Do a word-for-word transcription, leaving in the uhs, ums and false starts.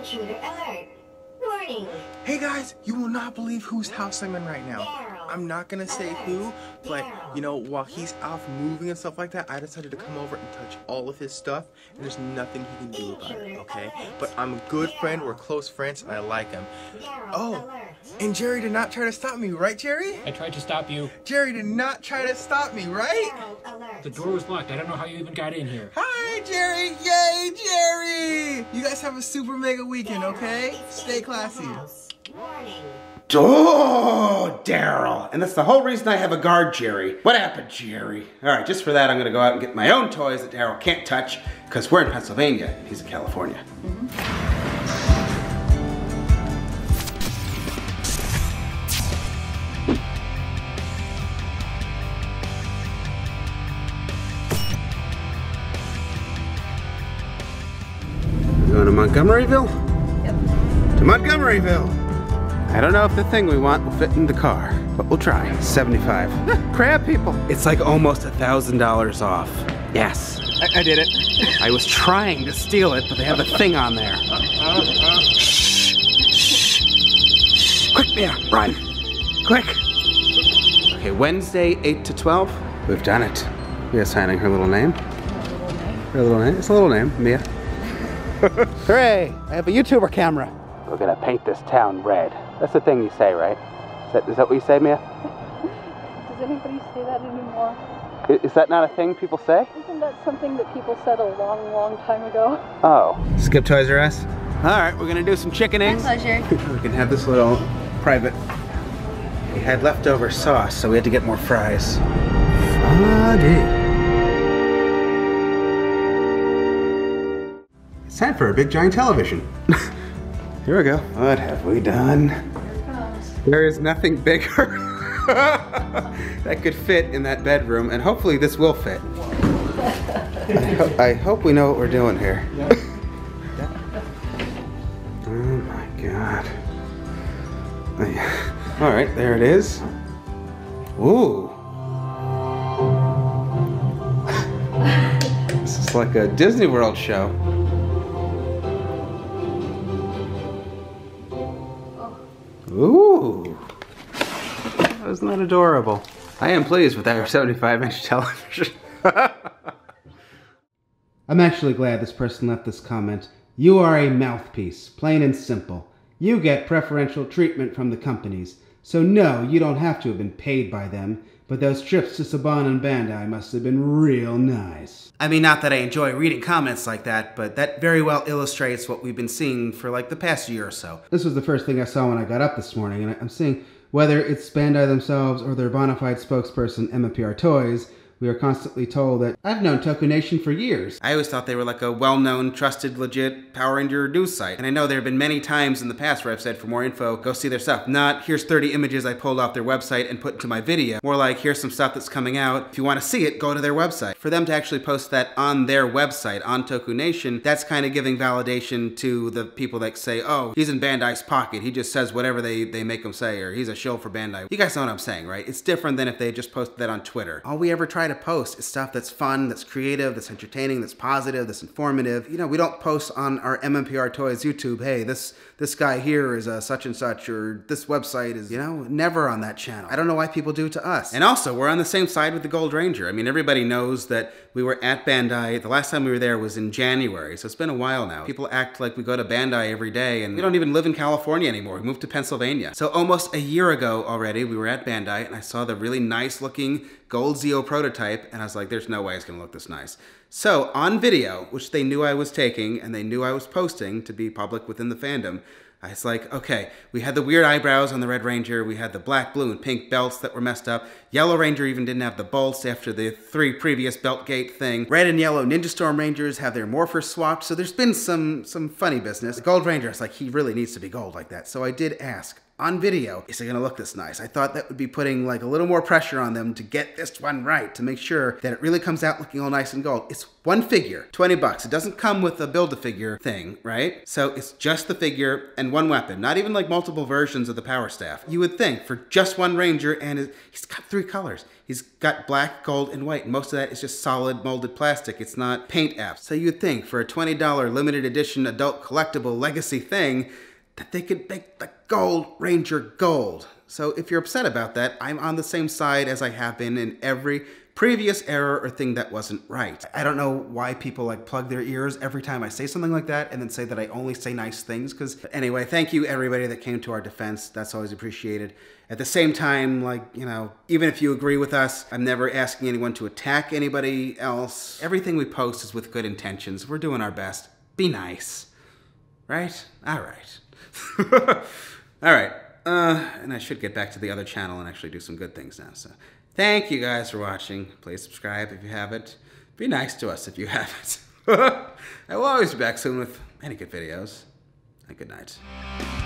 Intruder alert. Warning. Hey guys, you will not believe whose house I'm in right now. Darryl. I'm not gonna say alert. Who, but Darryl. You know, while he's off moving and stuff like that, I decided to come over and touch all of his stuff, and there's nothing he can do about it, okay? Alert. But I'm a good Darryl. Friend, we're close friends, and I like him. Darryl. Oh, alert. And Jerry did not try to stop me, right Jerry? I tried to stop you. Jerry did not try to stop me, right? Darryl. Alert. The door was locked, I don't know how you even got in here. Hi Jerry, yay Jerry! You guys have a super mega weekend, okay? Stay classy. Oh, Darryl. And that's the whole reason I have a guard, Jerry. What happened, Jerry? All right, just for that, I'm gonna go out and get my own toys that Darryl can't touch, because we're in Pennsylvania and he's in California. Mm-hmm. Going to Montgomeryville? Yep. To Montgomeryville! I don't know if the thing we want will fit in the car, but we'll try. seventy-five. Crab people! It's like almost a thousand dollars off. Yes. I, I did it. I was trying to steal it, but they have a thing on there. Uh, uh, uh. Shh! Shh! Quick, Mia! Run! Quick! Okay, Wednesday, eight to twelve. We've done it. Mia's signing her little name. Her little name? It's a little name, Mia. Hooray! I have a YouTuber camera. We're gonna paint this town red. That's the thing you say, right? Is that, is that what you say, Mia? Does anybody say that anymore? Is, is that not a thing people say? Isn't that something that people said a long, long time ago? Oh. Skip Toys R Us? Alright, we're gonna do some chicken eggs. My pleasure. We can have this little private. We had leftover sauce, so we had to get more fries. Funny. Time for a big giant television. Here we go. What have we done? There is nothing bigger that could fit in that bedroom, and hopefully this will fit. I, ho I hope we know what we're doing here. Oh my god. All right, there it is. Ooh. This is like a Disney World show. Ooh, that was not adorable. I am pleased with our seventy-five inch television. I'm actually glad this person left this comment. You are a mouthpiece, plain and simple. You get preferential treatment from the companies. So no, you don't have to have been paid by them, but those trips to Saban and Bandai must have been real nice. I mean, not that I enjoy reading comments like that, but that very well illustrates what we've been seeing for like the past year or so. This was the first thing I saw when I got up this morning, and I'm seeing whether it's Bandai themselves or their bona fide spokesperson, M M P R Toys, we are constantly told that I've known Toku Nation for years. I always thought they were like a well-known, trusted, legit Power Ranger news site. And I know there have been many times in the past where I've said, for more info, go see their stuff. Not, here's thirty images I pulled off their website and put into my video. More like, here's some stuff that's coming out. If you want to see it, go to their website. For them to actually post that on their website, on Toku Nation, that's kind of giving validation to the people that say, oh, he's in Bandai's pocket. He just says whatever they, they make him say, or he's a shill for Bandai. You guys know what I'm saying, right? It's different than if they just posted that on Twitter. All we ever try to post is stuff that's fun, that's creative, that's entertaining, that's positive, that's informative. You know, we don't post on our M M P R Toys YouTube, hey, this this guy here is a such and such, or this website is, you know, never on that channel. I don't know why people do it to us. And also, we're on the same side with the Gold Ranger. I mean, everybody knows that we were at Bandai. The last time we were there was in January, so it's been a while now. People act like we go to Bandai every day, and we don't even live in California anymore. We moved to Pennsylvania. So almost a year ago already, we were at Bandai, and I saw the really nice looking Gold Zeo prototype, and I was like, there's no way it's gonna look this nice. So on video, which they knew I was taking and they knew I was posting to be public within the fandom, I was like, okay, we had the weird eyebrows on the Red Ranger, we had the black, blue, and pink belts that were messed up. Yellow Ranger even didn't have the bolts after the three previous belt gate thing. Red and yellow Ninja Storm Rangers have their morphers swapped, so there's been some, some funny business. The Gold Ranger, it's like, he really needs to be gold like that. So I did ask, on video, is it gonna look this nice? I thought that would be putting like a little more pressure on them to get this one right, to make sure that it really comes out looking all nice and gold. It's toys. One figure, twenty bucks. It doesn't come with a Build-A-Figure thing, right? So it's just the figure and one weapon, not even like multiple versions of the Power Staff. You would think for just one Ranger, and he's got three colors. He's got black, gold, and white. Most of that is just solid molded plastic. It's not paint apps. So you'd think for a twenty dollar limited edition adult collectible legacy thing that they could make the Gold Ranger gold. So if you're upset about that, I'm on the same side as I have been in every previous error or thing that wasn't right. I don't know why people like plug their ears every time I say something like that and then say that I only say nice things, because anyway, thank you everybody that came to our defense. That's always appreciated. At the same time, like, you know, even if you agree with us, I'm never asking anyone to attack anybody else. Everything we post is with good intentions. We're doing our best. Be nice. Right? All right. All right. Uh, and I should get back to the other channel and actually do some good things now, so. Thank you guys for watching. Please subscribe if you haven't. Be nice to us if you haven't. I will always be back soon with many good videos. And good night.